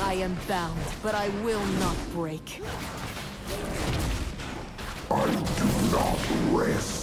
I am bound, but I will not break. I do not rest.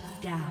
Shut down.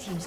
His